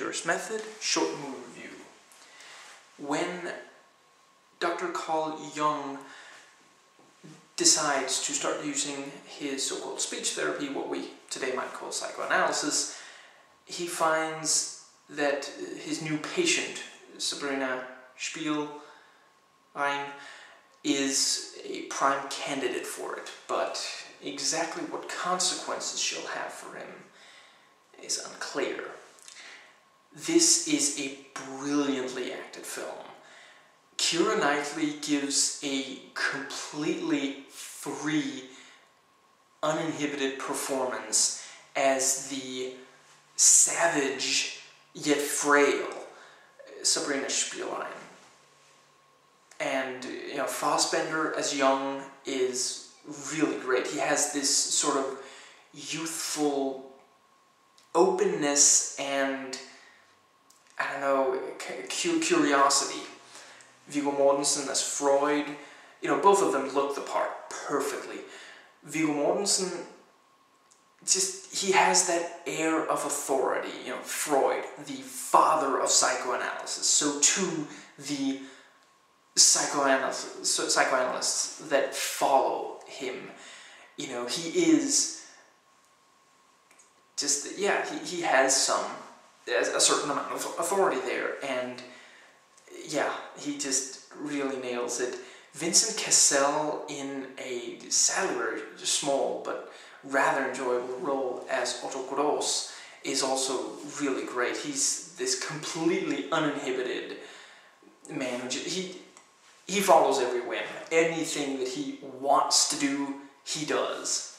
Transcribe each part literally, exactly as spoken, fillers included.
Durst method, short movie review. When Doctor Carl Jung decides to start using his so-called speech therapy, what we today might call psychoanalysis, he finds that his new patient, Sabina Spielrein, is a prime candidate for it, but exactly what consequences she'll have for him is unclear. This is a brilliantly acted film. Keira Knightley gives a completely free, uninhibited performance as the savage yet frail Sabina Spielrein. And, you know, Fassbender as Jung is really great. He has this sort of youthful openness and, I don't know, curiosity. Viggo Mortensen as Freud, you know, both of them look the part perfectly. Viggo Mortensen, just, he has that air of authority, you know, Freud, the father of psychoanalysis. So too, the psychoanalysts, psychoanalysts that follow him, you know, he is just, yeah, he, he has some, a certain amount of authority there, and yeah, he just really nails it. Vincent Cassell in a sadly very small but rather enjoyable role as Otto Gross is also really great. He's this completely uninhibited man. He, he follows every whim. Anything that he wants to do, he does.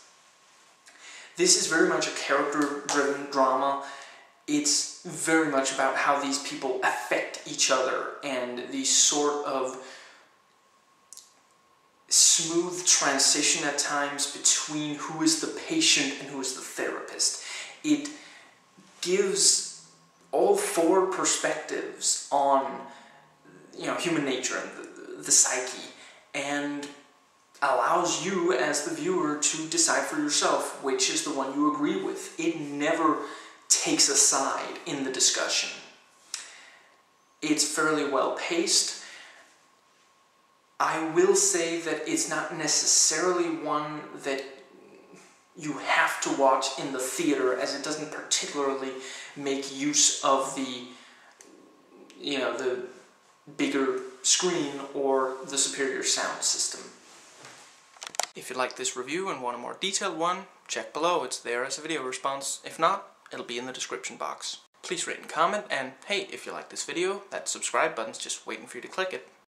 This is very much a character-driven drama. It's very much about how these people affect each other and the sort of smooth transition at times between who is the patient and who is the therapist. It gives all four perspectives on, you know, human nature and the, the psyche, and allows you as the viewer to decide for yourself which is the one you agree with. It never takes a side in the discussion. It's fairly well paced. I will say that it's not necessarily one that you have to watch in the theater, as it doesn't particularly make use of the, you know, the bigger screen or the superior sound system. If you like this review and want a more detailed one, check below, it's there as a video response. If not, it'll be in the description box. Please rate and comment, and hey, if you like this video, that subscribe button's just waiting for you to click it.